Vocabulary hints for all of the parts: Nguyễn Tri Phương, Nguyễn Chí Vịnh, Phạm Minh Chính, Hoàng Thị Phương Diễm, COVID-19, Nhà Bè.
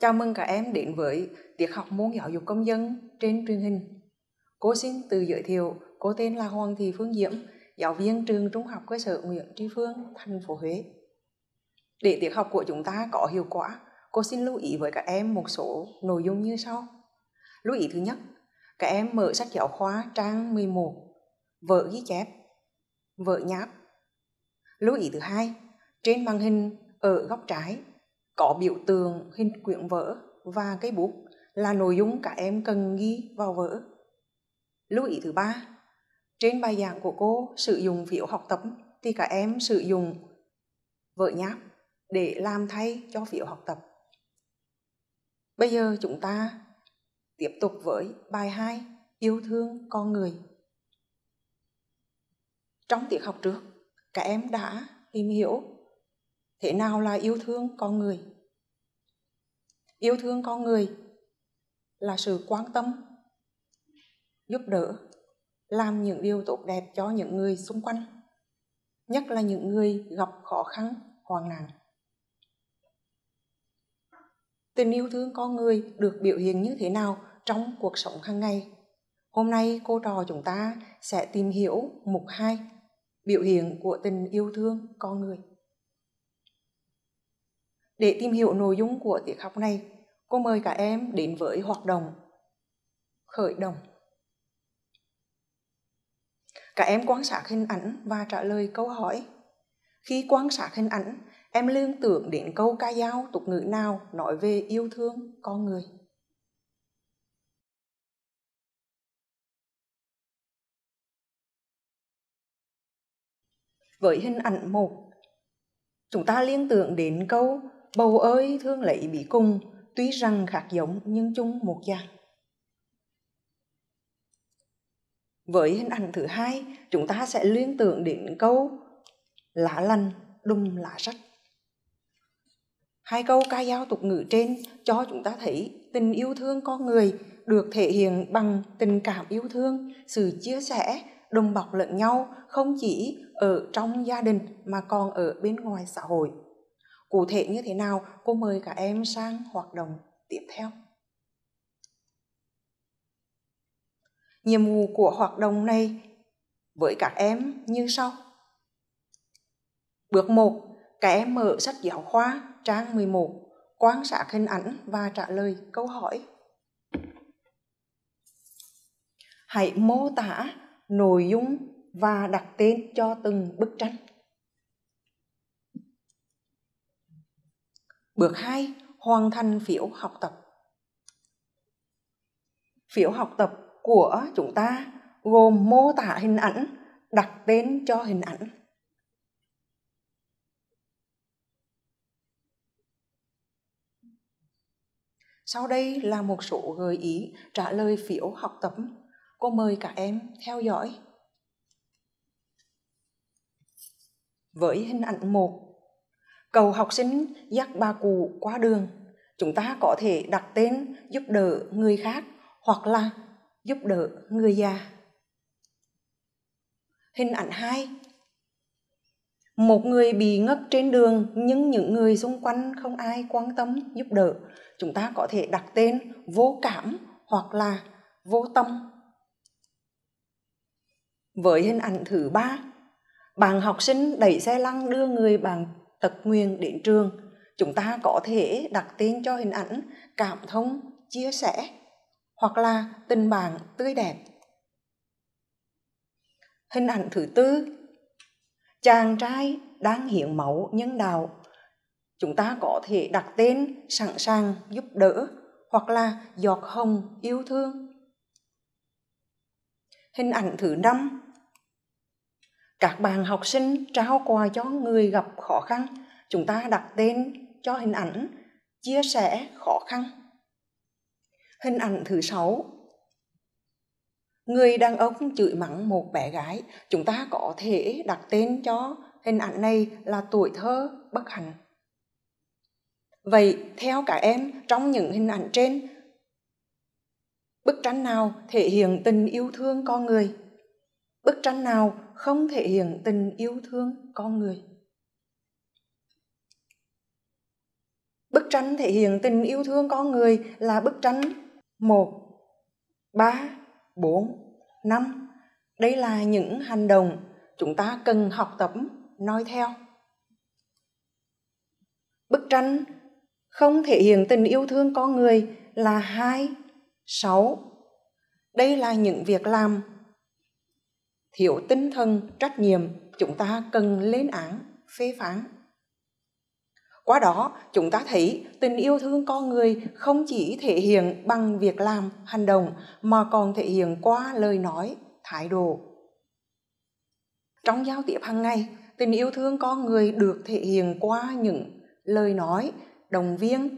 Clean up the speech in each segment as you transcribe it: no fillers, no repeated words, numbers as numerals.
Chào mừng các em đến với tiết học môn giáo dục công dân trên truyền hình. Cô xin tự giới thiệu, cô tên là Hoàng Thị Phương Diễm, giáo viên trường Trung học cơ sở Nguyễn Tri Phương, thành phố Huế. Để tiết học của chúng ta có hiệu quả, cô xin lưu ý với các em một số nội dung như sau. Lưu ý thứ nhất, các em mở sách giáo khoa trang 11, vở ghi chép, vở nháp. Lưu ý thứ hai, trên màn hình ở góc trái có biểu tượng hình quyển vở và cây bút là nội dung các em cần ghi vào vở. Lưu ý thứ ba, trên bài giảng của cô sử dụng phiếu học tập thì các em sử dụng vở nháp để làm thay cho phiếu học tập. Bây giờ chúng ta tiếp tục với bài 2, yêu thương con người. Trong tiết học trước, các em đã tìm hiểu thế nào là yêu thương con người. Yêu thương con người là sự quan tâm, giúp đỡ, làm những điều tốt đẹp cho những người xung quanh, nhất là những người gặp khó khăn, hoạn nạn. Tình yêu thương con người được biểu hiện như thế nào trong cuộc sống hàng ngày? Hôm nay cô trò chúng ta sẽ tìm hiểu mục 2, biểu hiện của tình yêu thương con người. Để tìm hiểu nội dung của tiết học này, cô mời các em đến với hoạt động khởi động. Các em quan sát hình ảnh và trả lời câu hỏi. Khi quan sát hình ảnh, em liên tưởng đến câu ca dao tục ngữ nào nói về yêu thương con người. Với hình ảnh 1, chúng ta liên tưởng đến câu bầu ơi thương lấy bí cùng, tuy rằng khác giống nhưng chung một dạng. Với hình ảnh thứ 2, chúng ta sẽ liên tưởng đến câu lá lành đùm lá rách. Hai câu ca dao tục ngữ trên cho chúng ta thấy tình yêu thương con người được thể hiện bằng tình cảm yêu thương, sự chia sẻ, đùm bọc lẫn nhau, không chỉ ở trong gia đình mà còn ở bên ngoài xã hội. Cụ thể như thế nào, cô mời các em sang hoạt động tiếp theo. Nhiệm vụ của hoạt động này với các em như sau. Bước 1, các em mở sách giáo khoa trang 11, quan sát hình ảnh và trả lời câu hỏi. Hãy mô tả nội dung và đặt tên cho từng bức tranh. Bước 2, hoàn thành phiếu học tập. Phiếu học tập của chúng ta gồm mô tả hình ảnh, đặt tên cho hình ảnh. Sau đây là một số gợi ý trả lời phiếu học tập. Cô mời các em theo dõi. Với hình ảnh 1, cầu học sinh dắt bà cụ qua đường. Chúng ta có thể đặt tên giúp đỡ người khác hoặc là giúp đỡ người già. Hình ảnh 2, một người bị ngất trên đường nhưng những người xung quanh không ai quan tâm giúp đỡ. Chúng ta có thể đặt tên vô cảm hoặc là vô tâm. Với hình ảnh thứ 3, bạn học sinh đẩy xe lăn đưa người bạn tật nguyền đến trường. Chúng ta có thể đặt tên cho hình ảnh cảm thông, chia sẻ hoặc là tình bạn tươi đẹp. Hình ảnh thứ 4, chàng trai đang hiến máu nhân đạo. Chúng ta có thể đặt tên sẵn sàng giúp đỡ hoặc là giọt hồng yêu thương. Hình ảnh thứ 5, các bạn học sinh trao quà cho người gặp khó khăn. Chúng ta đặt tên cho hình ảnh chia sẻ khó khăn. Hình ảnh thứ 6, người đàn ông chửi mắng một bé gái. Chúng ta có thể đặt tên cho hình ảnh này là tuổi thơ bất hạnh. Vậy theo các em, trong những hình ảnh trên, bức tranh nào thể hiện tình yêu thương con người? Bức tranh nào không thể hiện tình yêu thương con người? Bức tranh thể hiện tình yêu thương con người là bức tranh 1, 3, 4, 5. Đây là những hành động chúng ta cần học tập noi theo. Bức tranh không thể hiện tình yêu thương con người là 2, 6. Đây là những việc làm thiếu tinh thần trách nhiệm chúng ta cần lên án, phê phán. Qua đó, chúng ta thấy tình yêu thương con người không chỉ thể hiện bằng việc làm, hành động mà còn thể hiện qua lời nói, thái độ. Trong giao tiếp hàng ngày, tình yêu thương con người được thể hiện qua những lời nói, động viên,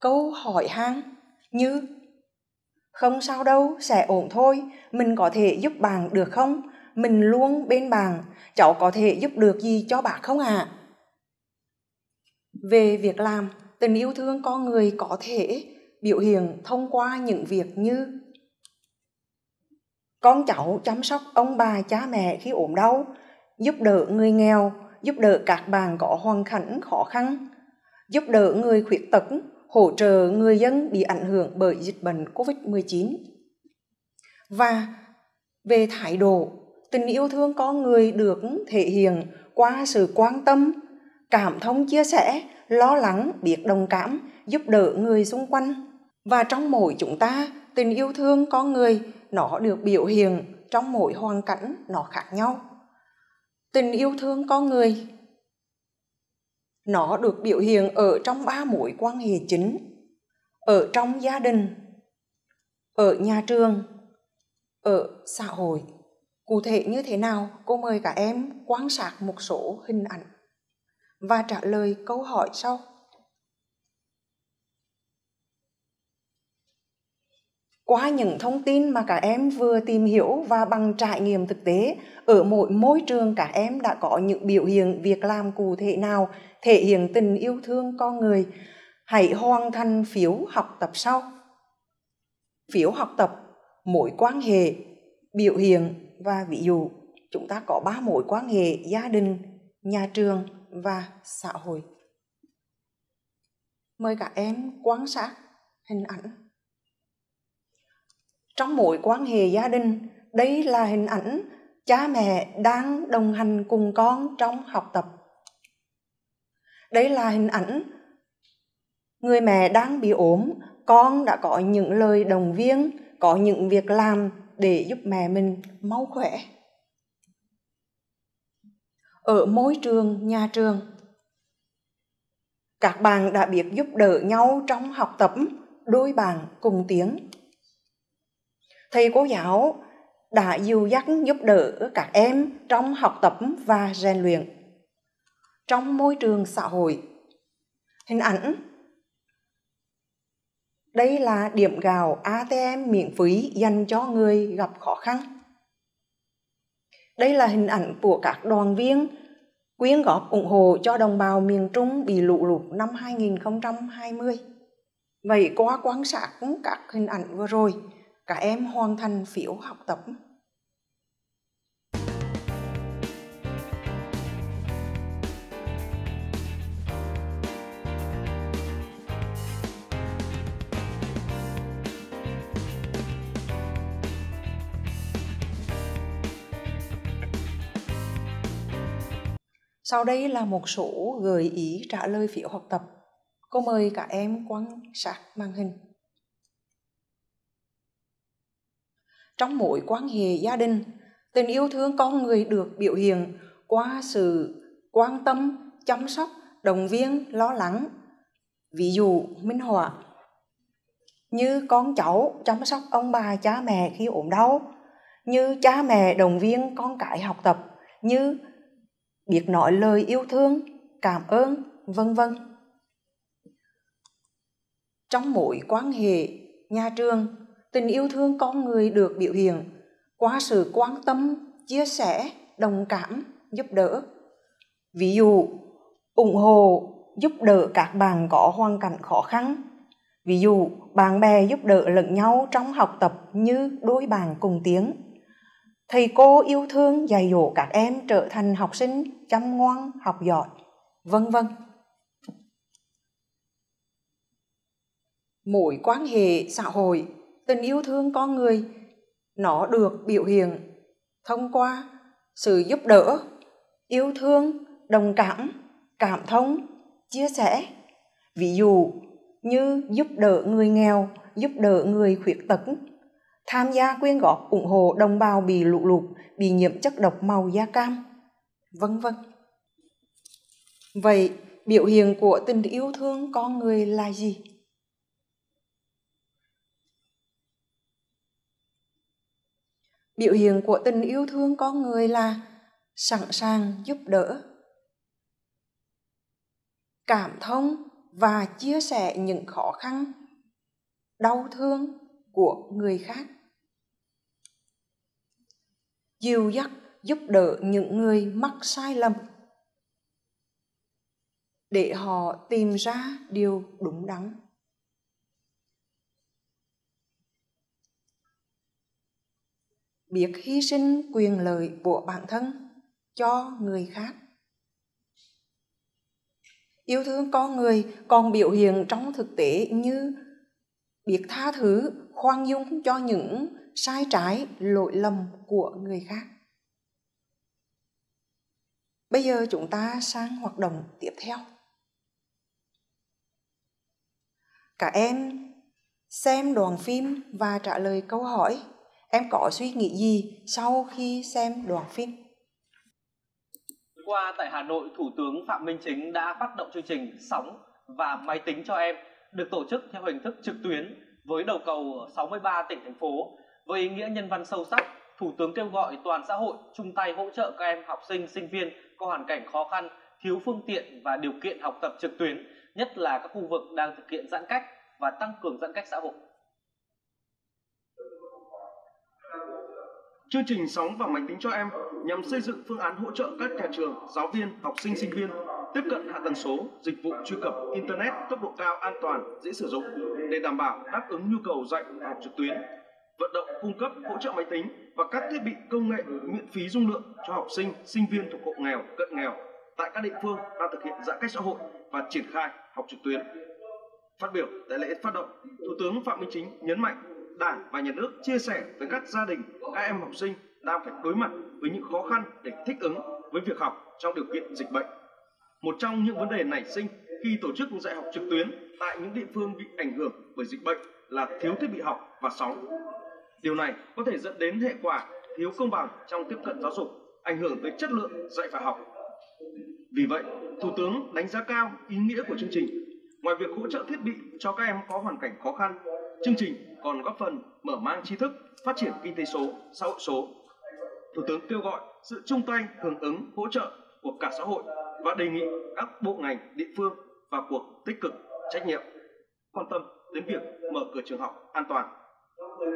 câu hỏi han như "Không sao đâu, sẽ ổn thôi, mình có thể giúp bạn được không? Mình luôn bên bạn, cháu có thể giúp được gì cho bạn không ạ?" Về việc làm, tình yêu thương con người có thể biểu hiện thông qua những việc như con cháu chăm sóc ông bà cha mẹ khi ốm đau, giúp đỡ người nghèo, giúp đỡ các bạn có hoàn cảnh khó khăn, giúp đỡ người khuyết tật, hỗ trợ người dân bị ảnh hưởng bởi dịch bệnh COVID-19. Và về thái độ, tình yêu thương con người được thể hiện qua sự quan tâm, cảm thông chia sẻ, lo lắng, biết đồng cảm, giúp đỡ người xung quanh. Và trong mỗi chúng ta, tình yêu thương con người nó được biểu hiện trong mỗi hoàn cảnh nó khác nhau. Tình yêu thương con người nó được biểu hiện ở trong 3 mối quan hệ chính: ở trong gia đình, ở nhà trường, ở xã hội. Cụ thể như thế nào, cô mời các em quan sát một số hình ảnh và trả lời câu hỏi sau. Qua những thông tin mà các em vừa tìm hiểu và bằng trải nghiệm thực tế, ở mỗi môi trường các em đã có những biểu hiện việc làm cụ thể nào thể hiện tình yêu thương con người? Hãy hoàn thành phiếu học tập sau. Phiếu học tập, mối quan hệ, biểu hiện và ví dụ. Chúng ta có 3 mối quan hệ: gia đình, nhà trường và xã hội. Mời các em quan sát hình ảnh. Trong mối quan hệ gia đình, đây là hình ảnh cha mẹ đang đồng hành cùng con trong học tập. Đây là hình ảnh người mẹ đang bị ốm, con đã có những lời động viên, có những việc làm để giúp mẹ mình mau khỏe. Ở môi trường, nhà trường, các bạn đã biết giúp đỡ nhau trong học tập, đôi bạn cùng tiếng. Thầy cô giáo đã dìu dắt giúp đỡ các em trong học tập và rèn luyện. Trong môi trường xã hội, hình ảnh đây là điểm gạo ATM miễn phí dành cho người gặp khó khăn. Đây là hình ảnh của các đoàn viên quyên góp ủng hộ cho đồng bào miền Trung bị lũ lụt năm 2020. Vậy qua quan sát các hình ảnh vừa rồi, các em hoàn thành phiếu học tập. Sau đây là một số gợi ý trả lời phiếu học tập. Cô mời các em quan sát màn hình. Trong mối quan hệ gia đình, tình yêu thương con người được biểu hiện qua sự quan tâm, chăm sóc, động viên, lo lắng. Ví dụ minh họa như con cháu chăm sóc ông bà cha mẹ khi ốm đau, như cha mẹ động viên con cái học tập, như biết nói lời yêu thương, cảm ơn, vân vân. Trong mối quan hệ nhà trường, tình yêu thương con người được biểu hiện qua sự quan tâm, chia sẻ, đồng cảm, giúp đỡ. Ví dụ, ủng hộ, giúp đỡ các bạn có hoàn cảnh khó khăn. Ví dụ, bạn bè giúp đỡ lẫn nhau trong học tập như đôi bạn cùng tiếng. Thầy cô yêu thương dạy dỗ các em trở thành học sinh chăm ngoan, học giỏi, vân vân. mối quan hệ xã hội, tình yêu thương con người, nó được biểu hiện thông qua sự giúp đỡ, yêu thương, đồng cảm, cảm thông, chia sẻ. Ví dụ như giúp đỡ người nghèo, giúp đỡ người khuyết tật, tham gia quyên góp ủng hộ đồng bào bị lũ lụt, bị nhiễm chất độc màu da cam, vân vân. Vậy biểu hiện của tình yêu thương con người là gì? Biểu hiện của tình yêu thương con người là sẵn sàng giúp đỡ, cảm thông và chia sẻ những khó khăn, đau thương của người khác. Dìu dắt giúp đỡ những người mắc sai lầm để họ tìm ra điều đúng đắn. Biết hy sinh quyền lợi của bản thân cho người khác. Yêu thương con người còn biểu hiện trong thực tế như biết tha thứ, khoan dung cho những sai trái, lỗi lầm của người khác. Bây giờ chúng ta sang hoạt động tiếp theo. Các em xem đoạn phim và trả lời câu hỏi. Em có suy nghĩ gì sau khi xem đoạn phim? Hôm qua tại Hà Nội, Thủ tướng Phạm Minh Chính đã phát động chương trình Sóng và Máy tính cho em, được tổ chức theo hình thức trực tuyến với đầu cầu 63 tỉnh, thành phố. Với ý nghĩa nhân văn sâu sắc, Thủ tướng kêu gọi toàn xã hội chung tay hỗ trợ các em học sinh, sinh viên có hoàn cảnh khó khăn, thiếu phương tiện và điều kiện học tập trực tuyến, nhất là các khu vực đang thực hiện giãn cách và tăng cường giãn cách xã hội. Chương trình Sóng và Máy tính cho em nhằm xây dựng phương án hỗ trợ các nhà trường, giáo viên, học sinh, sinh viên tiếp cận hạ tầng số, dịch vụ truy cập Internet tốc độ cao, an toàn, dễ sử dụng để đảm bảo đáp ứng nhu cầu dạy và học trực tuyến, vận động cung cấp hỗ trợ máy tính và các thiết bị công nghệ miễn phí dung lượng cho học sinh, sinh viên thuộc hộ nghèo, cận nghèo tại các địa phương đang thực hiện giãn cách xã hội và triển khai học trực tuyến. Phát biểu tại lễ phát động, Thủ tướng Phạm Minh Chính nhấn mạnh Đảng và Nhà nước chia sẻ với các gia đình, các em học sinh đang phải đối mặt với những khó khăn để thích ứng với việc học trong điều kiện dịch bệnh. Một trong những vấn đề nảy sinh khi tổ chức dạy học trực tuyến tại những địa phương bị ảnh hưởng bởi dịch bệnh là thiếu thiết bị học và sóng. Điều này có thể dẫn đến hệ quả thiếu công bằng trong tiếp cận giáo dục, ảnh hưởng tới chất lượng dạy và học. Vì vậy, Thủ tướng đánh giá cao ý nghĩa của chương trình. Ngoài việc hỗ trợ thiết bị cho các em có hoàn cảnh khó khăn, chương trình còn góp phần mở mang tri thức, phát triển kinh tế số, xã hội số. Thủ tướng kêu gọi sự chung tay hưởng ứng hỗ trợ của cả xã hội và đề nghị các bộ ngành, địa phương vào cuộc tích cực, trách nhiệm, quan tâm đến việc mở cửa trường học an toàn.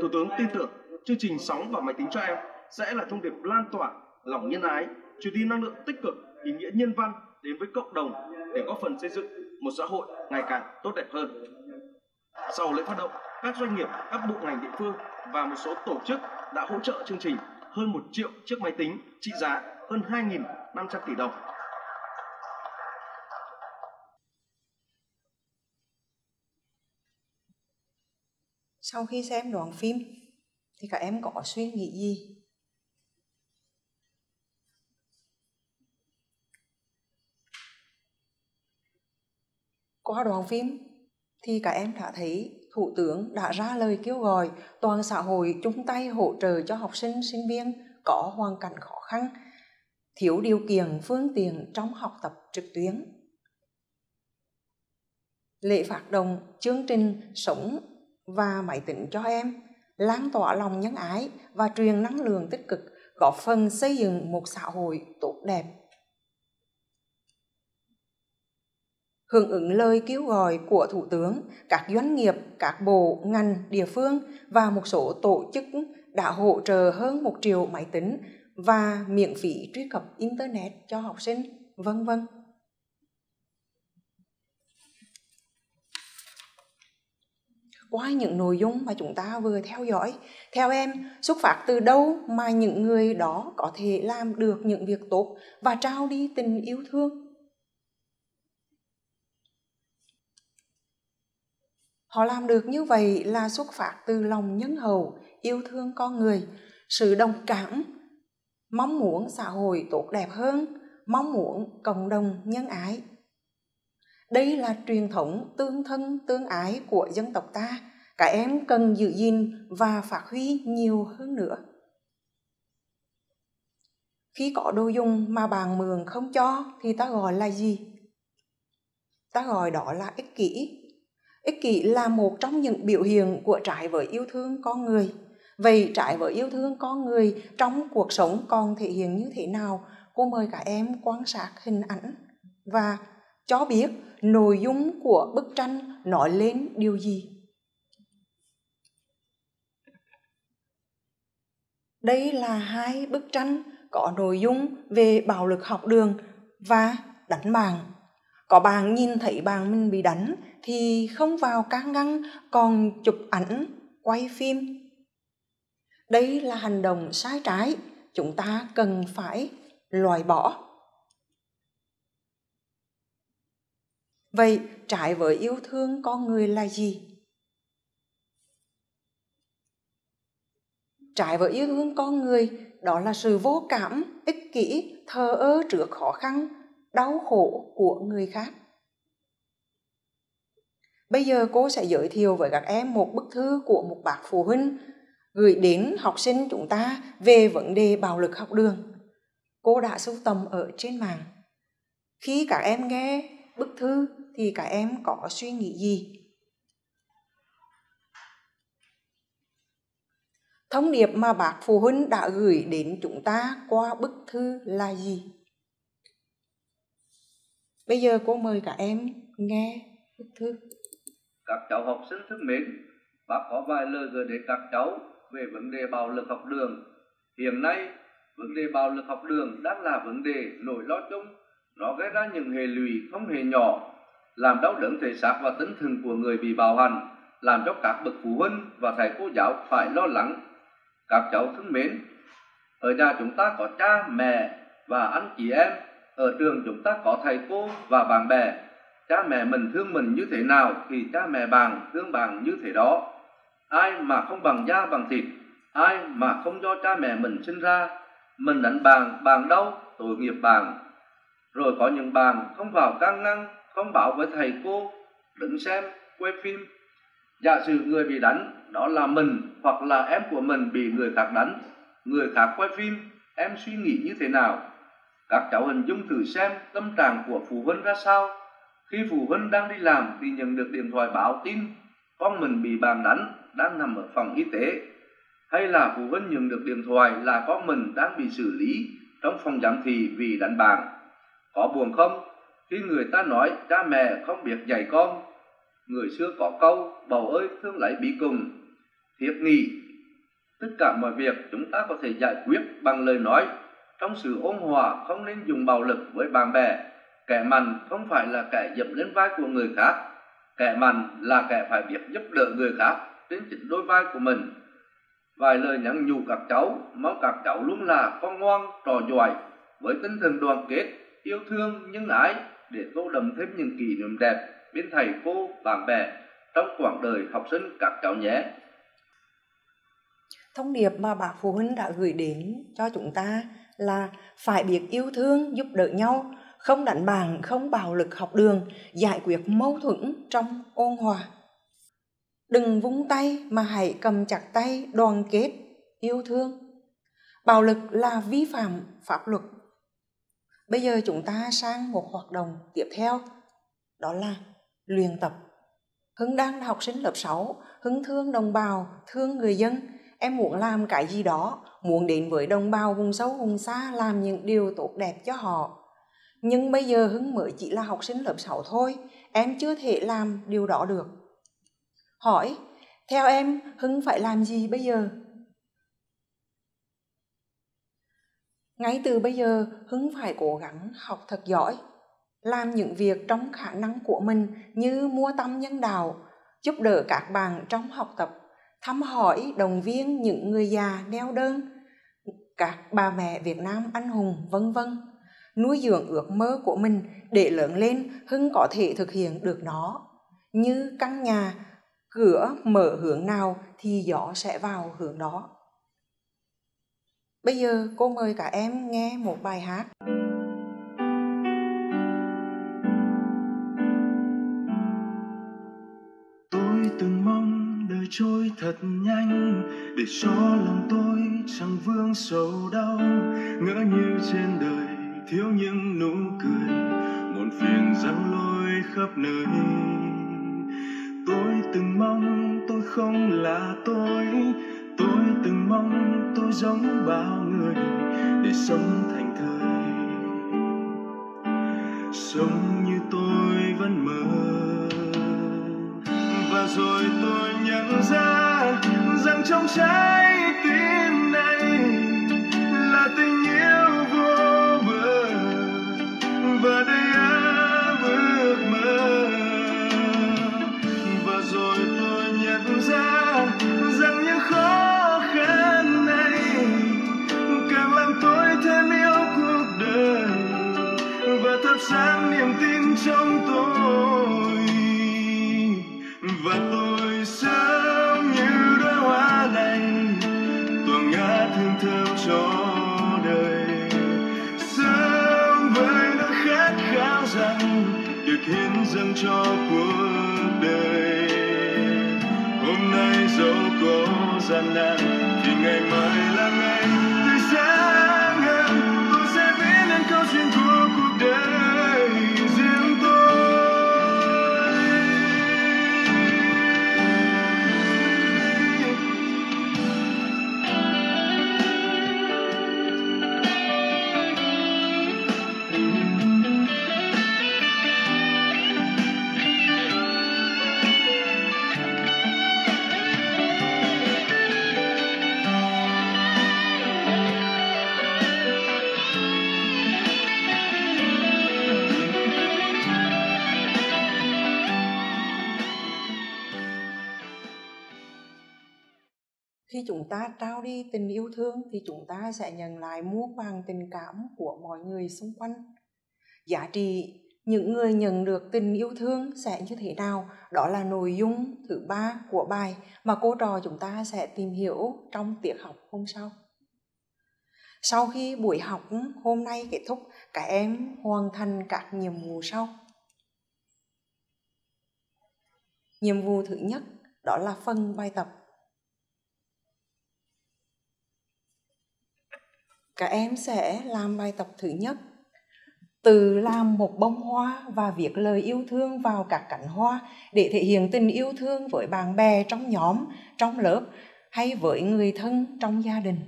Thủ tướng tin tưởng chương trình Sóng và Máy tính cho em sẽ là thông điệp lan tỏa lòng nhân ái, truyền đi năng lượng tích cực, ý nghĩa nhân văn đến với cộng đồng để góp phần xây dựng một xã hội ngày càng tốt đẹp hơn. Sau lễ phát động, các doanh nghiệp, các bộ ngành địa phương và một số tổ chức đã hỗ trợ chương trình hơn 1 triệu chiếc máy tính trị giá hơn 2.500 tỷ đồng. Sau khi xem đoạn phim thì các em có suy nghĩ gì? Qua đoạn phim thì các em đã thấy Thủ tướng đã ra lời kêu gọi toàn xã hội chung tay hỗ trợ cho học sinh, sinh viên có hoàn cảnh khó khăn, thiếu điều kiện phương tiện trong học tập trực tuyến. Lễ phát động chương trình Sóng và Máy tính cho em lan tỏa lòng nhân ái và truyền năng lượng tích cực, góp phần xây dựng một xã hội tốt đẹp. Hưởng ứng lời kêu gọi của Thủ tướng, các doanh nghiệp, các bộ, ngành, địa phương và một số tổ chức đã hỗ trợ hơn 1 triệu máy tính và miễn phí truy cập Internet cho học sinh, vân vân. Qua những nội dung mà chúng ta vừa theo dõi, theo em, xuất phát từ đâu mà những người đó có thể làm được những việc tốt và trao đi tình yêu thương? Họ làm được như vậy là xuất phát từ lòng nhân hậu, yêu thương con người, sự đồng cảm, mong muốn xã hội tốt đẹp hơn, mong muốn cộng đồng nhân ái. Đây là truyền thống tương thân tương ái của dân tộc ta. Các em cần giữ gìn và phát huy nhiều hơn nữa. Khi có đồ dùng mà bạn mượn không cho thì ta gọi là gì? Ta gọi đó là ích kỷ. Ích kỷ là một trong những biểu hiện của trái với yêu thương con người. Vậy trái với yêu thương con người trong cuộc sống còn thể hiện như thế nào? Cô mời các em quan sát hình ảnh và cho biết nội dung của bức tranh nói lên điều gì. Đây là hai bức tranh có nội dung về bạo lực học đường và đánh bạn. Có bạn nhìn thấy bạn mình bị đánh thì không vào can ngăn, còn chụp ảnh, quay phim. Đây là hành động sai trái, chúng ta cần phải loại bỏ. Vậy trái với yêu thương con người là gì? Trái với yêu thương con người đó là sự vô cảm, ích kỷ, thờ ơ trước khó khăn, đau khổ của người khác. Bây giờ cô sẽ giới thiệu với các em một bức thư của một bác phụ huynh gửi đến học sinh chúng ta về vấn đề bạo lực học đường. Cô đã sưu tầm ở trên mạng. Khi các em nghe bức thư thì các em có suy nghĩ gì? Thông điệp mà bác phụ huynh đã gửi đến chúng ta qua bức thư là gì? Bây giờ cô mời các em nghe bức thư. Các cháu học sinh thân mến, bác có vài lời gửi đến các cháu về vấn đề bạo lực học đường. Hiện nay, vấn đề bạo lực học đường đang là vấn đề nỗi lo chung. Nó gây ra những hệ lụy không hề nhỏ, làm đau đớn thể xác và tinh thần của người bị bạo hành, làm cho các bậc phụ huynh và thầy cô giáo phải lo lắng. Các cháu thân mến, ở nhà chúng ta có cha, mẹ và anh chị em, ở trường chúng ta có thầy cô và bạn bè. Cha mẹ mình thương mình như thế nào thì cha mẹ bạn thương bạn như thế đó. Ai mà không bằng da bằng thịt, ai mà không do cha mẹ mình sinh ra, mình đánh bạn đau, tội nghiệp bạn. Rồi có những bạn không vào can ngăn, không bảo với thầy cô, đứng xem, quay phim. Giả sử người bị đánh, đó là mình hoặc là em của mình bị người khác đánh, người khác quay phim, em suy nghĩ như thế nào? Các cháu hình dung thử xem tâm trạng của phụ huynh ra sao. Khi phụ huynh đang đi làm thì nhận được điện thoại báo tin con mình bị bạn đánh, đang nằm ở phòng y tế. Hay là phụ huynh nhận được điện thoại là con mình đang bị xử lý trong phòng giám thị vì đánh bạn. Có buồn không? Khi người ta nói cha mẹ không biết dạy con. Người xưa có câu, bầu ơi thương lấy bí cùng. Thiệt nghị, tất cả mọi việc chúng ta có thể giải quyết bằng lời nói. Trong sự ôn hòa không nên dùng bạo lực với bạn bè. Kẻ mạnh không phải là kẻ dẫm lên vai của người khác. Kẻ mạnh là kẻ phải biết giúp đỡ người khác đến chính đôi vai của mình. Vài lời nhắn nhủ các cháu, mong các cháu luôn là con ngoan, trò giỏi, với tinh thần đoàn kết, yêu thương, nhân ái, để tô đậm thêm những kỷ niệm đẹp bên thầy cô, bạn bè trong quãng đời học sinh các cháu nhé. Thông điệp mà bác phụ huynh đã gửi đến cho chúng ta là phải biết yêu thương, giúp đỡ nhau, không đánh bạn, không bạo lực học đường, giải quyết mâu thuẫn trong ôn hòa. Đừng vung tay mà hãy cầm chặt tay, đoàn kết, yêu thương. Bạo lực là vi phạm pháp luật. Bây giờ chúng ta sang một hoạt động tiếp theo, đó là luyện tập. Hưng đang là học sinh lớp 6, Hưng thương đồng bào, thương người dân. Em muốn làm cái gì đó, muốn đến với đồng bào vùng sâu vùng xa làm những điều tốt đẹp cho họ. Nhưng bây giờ Hưng mới chỉ là học sinh lớp 6 thôi, em chưa thể làm điều đó được. Hỏi, theo em, Hưng phải làm gì bây giờ? Ngay từ bây giờ, Hưng phải cố gắng học thật giỏi, làm những việc trong khả năng của mình như mua tâm nhân đạo, giúp đỡ các bạn trong học tập, thăm hỏi, động viên những người già neo đơn, các bà mẹ Việt Nam anh hùng, vân vân, nuôi dưỡng ước mơ của mình để lớn lên Hưng có thể thực hiện được nó. Như căn nhà cửa mở hướng nào thì gió sẽ vào hướng đó. Bây giờ cô mời cả em nghe một bài hát. Tôi từng mong đời trôi thật nhanh để cho lòng tôi chẳng vương sầu đau. Ngỡ như trên đời thiếu những nụ cười, muộn phiền giăng lối khắp nơi. Tôi từng mong tôi không là tôi. Tôi từng mong tôi giống bao người để sống thành thời, sống như tôi vẫn mơ. Và rồi tôi nhận ra rằng trong trái tim này là tình yêu vô bờ và đây áp ước mơ. Và rồi tôi nhận ra rằng những khó khăn này càng làm tôi thêm yêu cuộc đời và thắp sáng niềm tin trong tôi. Và tôi sớm như đóa hoa lành tỏa ngát hương thơm cho đời, sớm với nỗi khát khao rằng được hiến dâng cho cuộc đời. Hôm nay dẫu có gian nan thì ngày mai là ngày tươi sáng hơn. Tôi sẽ viết nên câu chuyện của cuộc đời riêng tôi. Khi chúng ta trao đi tình yêu thương thì chúng ta sẽ nhận lại muôn vàn tình cảm của mọi người xung quanh. Giá trị những người nhận được tình yêu thương sẽ như thế nào? Đó là nội dung thứ 3 của bài mà cô trò chúng ta sẽ tìm hiểu trong tiết học hôm sau. Sau khi buổi học hôm nay kết thúc, các em hoàn thành các nhiệm vụ sau. Nhiệm vụ thứ nhất đó là phần bài tập. Các em sẽ làm bài tập thứ nhất, tự làm một bông hoa và viết lời yêu thương vào các cánh hoa để thể hiện tình yêu thương với bạn bè trong nhóm, trong lớp hay với người thân trong gia đình.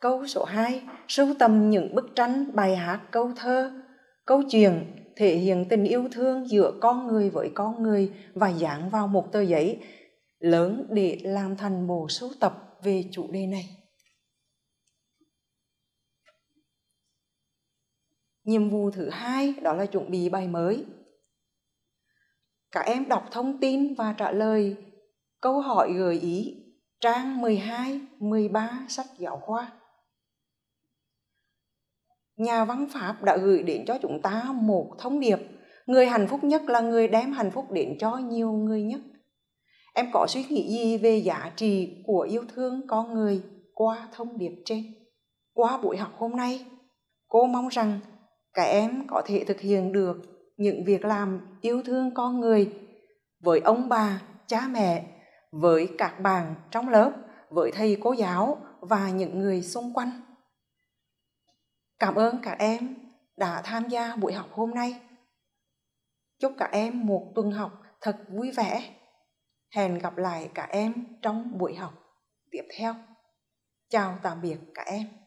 Câu số 2, sưu tầm những bức tranh, bài hát, câu thơ, câu chuyện thể hiện tình yêu thương giữa con người với con người và dán vào một tờ giấy lớn để làm thành bộ sưu tập về chủ đề này. Nhiệm vụ thứ 2 đó là chuẩn bị bài mới. Các em đọc thông tin và trả lời câu hỏi gợi ý trang 12, 13 sách giáo khoa. Nhà văn Pháp đã gửi đến cho chúng ta một thông điệp: người hạnh phúc nhất là người đem hạnh phúc đến cho nhiều người nhất. Em có suy nghĩ gì về giá trị của yêu thương con người qua thông điệp trên? Qua buổi học hôm nay, cô mong rằng các em có thể thực hiện được những việc làm yêu thương con người với ông bà, cha mẹ, với các bạn trong lớp, với thầy cô giáo và những người xung quanh. Cảm ơn các em đã tham gia buổi học hôm nay. Chúc các em một tuần học thật vui vẻ. Hẹn gặp lại các em trong buổi học tiếp theo. Chào tạm biệt các em.